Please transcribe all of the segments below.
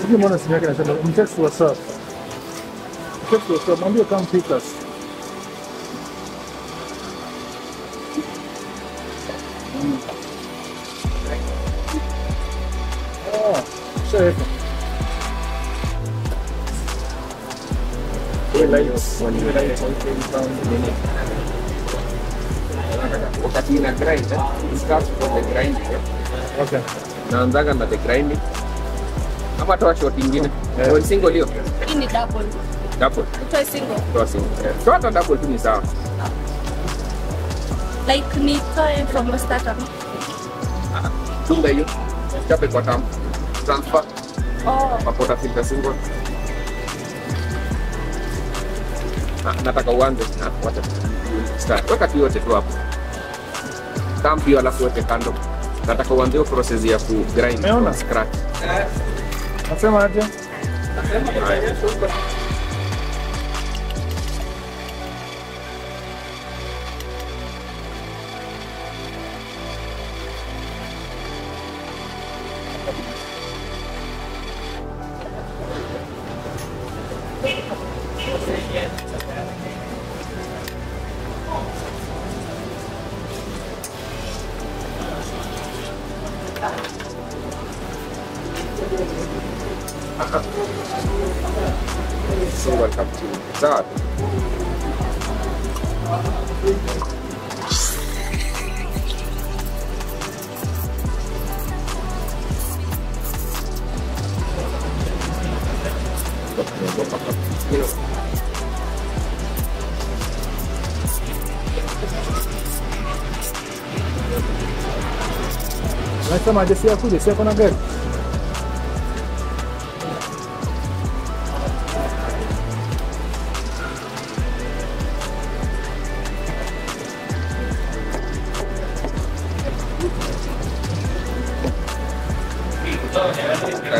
次ものしなきゃいけない。ミテスはさ、ミテスはさ、何秒間聞いたっす。あ、そうや。これライオス、これライオス、これ一番でね。なんかお立ちなくらいじゃ、スカーフ取ってくらいに。OK。 Nan zaga na the grinding. How much was your engine? One single you. In the double. Double. Two single. Two single. So what double to me sir? Like me trying from a startup. Two by you. Double bottom. Transfer. Oh. A quarter filter single. Nataka uanze na wacha. Start. Wakati yote tu hapo. Stamp hiyo alafu weke kando. Nataka uanze process ya ku grind from scratch. Nasema aje? Nasema super. So welcome to that. Let's come and see how good it's going to get.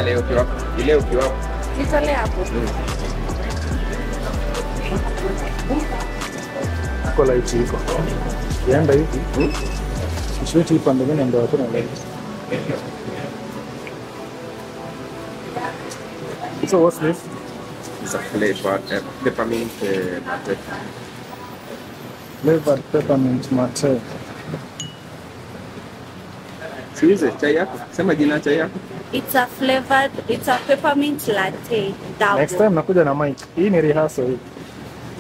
Leo ukiwa hapo. Ile ukiwa hapo. Nitole hapo. Kola hichi iko. Yaenda hivi. Usiweke ipande gani ndio watu na leo. So what's this? It's a flavor peppermint latte. Flavored peppermint latte. Siwezi chai yako. Sema jina chai yako. It's a flavored, it's a peppermint latte. Double. Next time nakuja na mic. Hii ni rehearsal.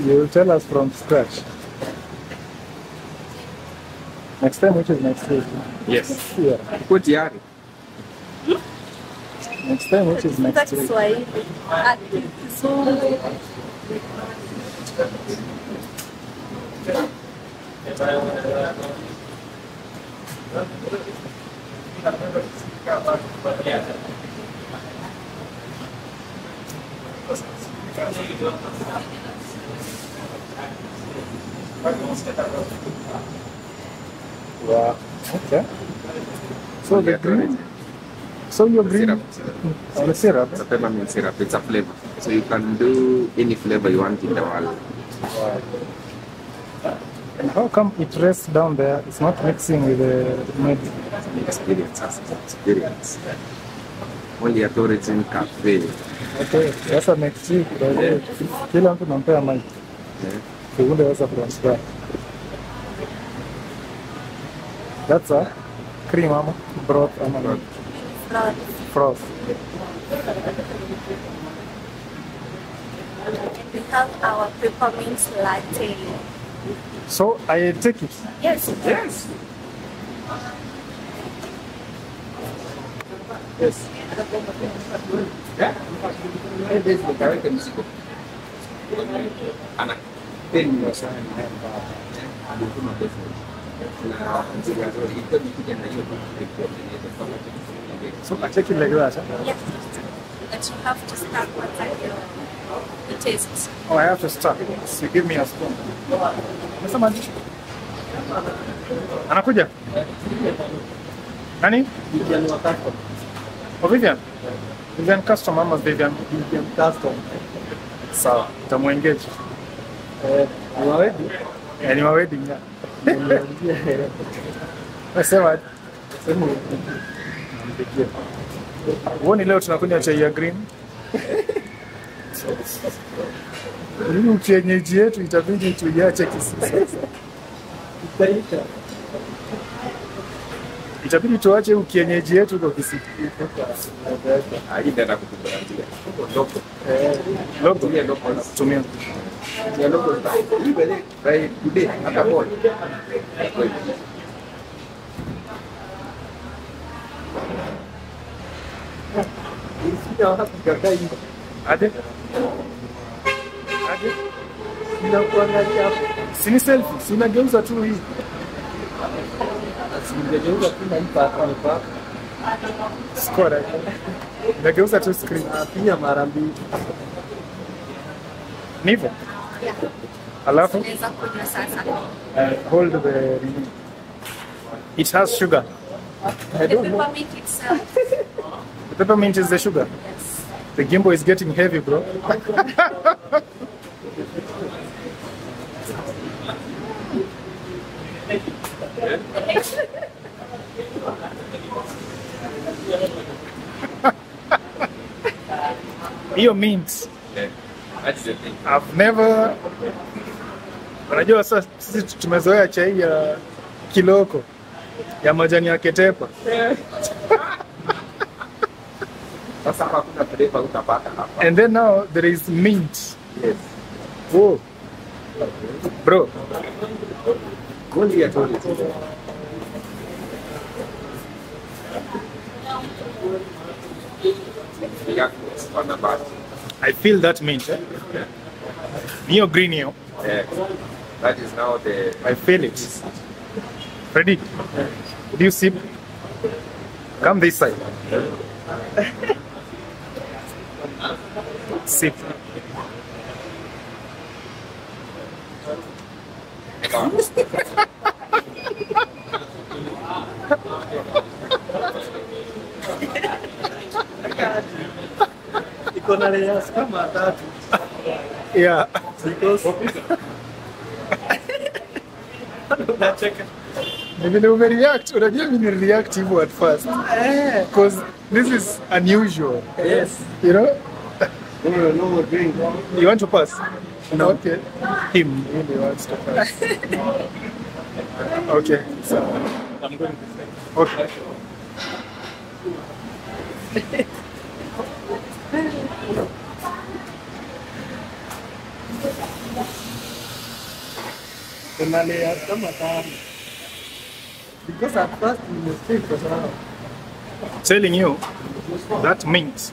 You tell us from scratch. Next time, which is next week. Yes. Yeah. Good yari. Next time, which is next week. That's why. So. Wow. Okay. So the green. So your green. The syrup. It's a peppermint syrup. It's a flavor. So you can do any flavor you want in the world. Wow. And how come it rests down there? It's not mixing with the mud. Experience. Only at Origin Cafe. Okay, that's a next week. Still have to compare my. That's a cream, broth, froth. We have our peppermint latte. So I take it. Yes. Yes. Yes. Yeah. This is the character music. Anna. 10 years. So I take it like that. Yes. But you have to start with the taste. Oh, I have to start. So give me a spoon. Mr. Magic. Anakuja. Nani? Oh, Vivian. Vivian custom, ama Vivian. Vivian custom. Sawa, tamuengage. Ni mawedi? Ni mawedi nga. Nasema. Nasema. nipikie. Uoni leo tunakunywa chai ya green. Mimi ukienyeji yetu itabidi tuiache kisasa. Itaita. Itabidi tuache ukienyeji yetu kwa kisasa. Aidha nakukubali ndio. Logo. Logo ndio logo tumia. Ndio logo ndio. Ibele by today akapona. Ade? Ade? Sina kuangalia hapo. Sini selfie, sina geuza tu hii. Asingegeuza kuna mpaka mpaka. Score. Nageuza tu screen. Pia mara mbili. Nivo? Yeah. Alafu? Naweza kunywa sasa. Hold the... It has sugar. I don't know. The peppermint itself. The peppermint is the sugar? Yes. The gimbal is getting heavy, bro. Hiyo means. Yeah. That's the thing. I've never. Unajua sasa sisi tumezoea chai ya kiloko ya majani ya ketepa. And then now there is mint. Yes. Whoa. Bro. I feel that mint. Neo green here. That is now the... I feel it. Ready? Do you sip? Come this side. Sip. Yeah. Maybe they overreact, or maybe even react even at first. Because this is unusual. Yes. You know? No more drink. You want to pass? No. Okay. Him. He wants to pass. Okay. So. I'm going to say. Okay. Because at first you must take us out. Telling you that means.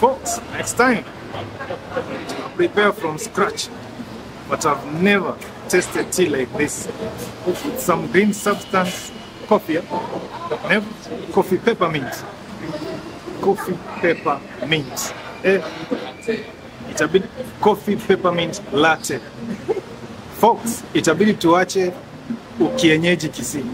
Folks, next time prepare from scratch, but I've never tasted tea like this. With some green substance, coffee, never coffee peppermint, coffee peppermint. It's a bit coffee peppermint latte. Folks, it's a bit tuache ukienyeji Kisii.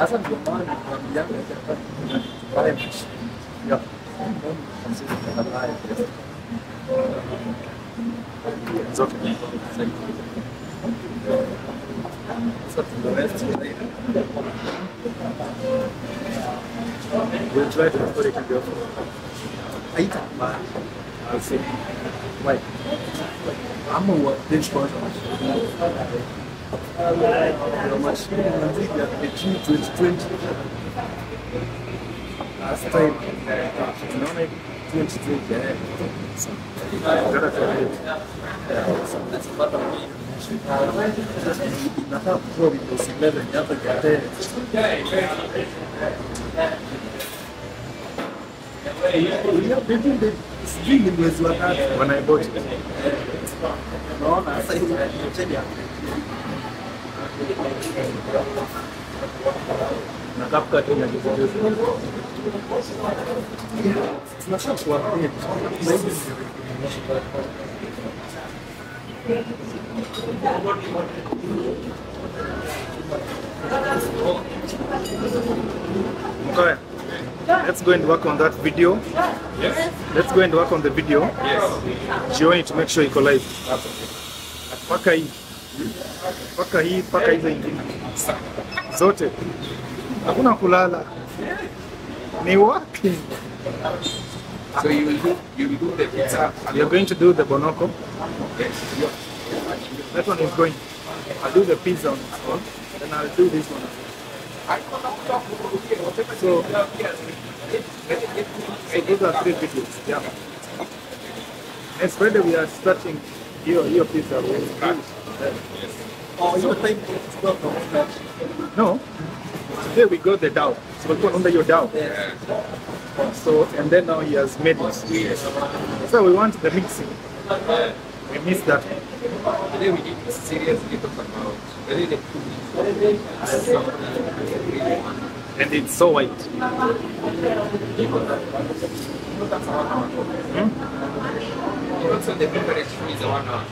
It's okay. We'll try to put it in the oven. I'll see. Why? I'm a what? This part. The machine will take that between 2020. Last time, you know, maybe 2020. That's part of me. When I bought it. Okay. Let's go and work on that video. Yes. Let's go and work on the video. Yes. Jioni to make sure iko live. Paka hii. Paka hii, paka hizo ingine. Zote. Hakuna kulala. Ni working. So you will do the pizza. You're going to do the bonoko. Yes. That one is going. I'll do the pizza on this one. Then I'll do this one. So those are three videos. Yeah. And Friday we are starting your pizza. Oh, you think it's not from scratch? No. Today we got the dough. So we'll put under your dough. Yeah. So and then now he has made it. Yes. So we want the mixing. We missed that. Today we did seriously talk about and it's so white. Also the preparation is 1 hour.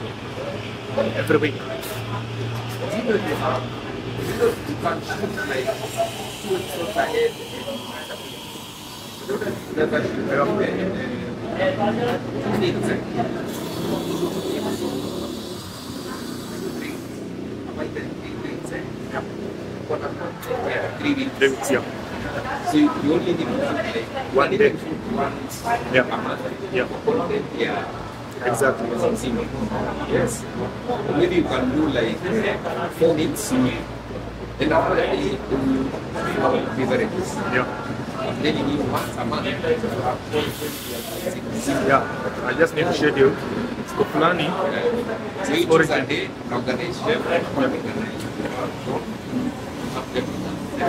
Every week. Because you can shoot like 2 weeks ahead and never shoot around there. Yeah, 3 weeks. Yeah. So you only need like 1 day. Yeah. Yeah. Yeah. Exactly. Yes. Maybe you can do like 4 weeks. Then after that, you have beverages. Yeah. Then you need once a month. Yeah. I just need to schedule. It's called planning. So you choose a day, organize them, organize.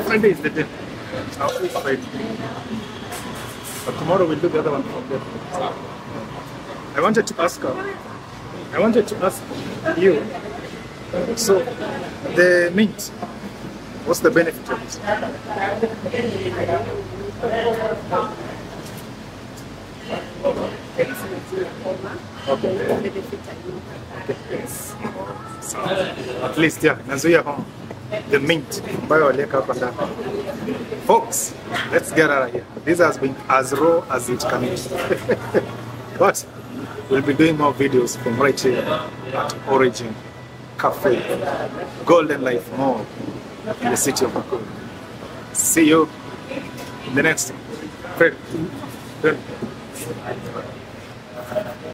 Friday is the day. But tomorrow we'll do the other one from there. I wanted to ask you. So the mint, what's the benefit of it? So at least Nazuya home. The mint by our lake up and down. Folks, let's get out of here. This has been as raw as it can be. But we'll be doing more videos from right here at Origin Cafe, Golden Life Mall in the city of Baku. See you in the next one.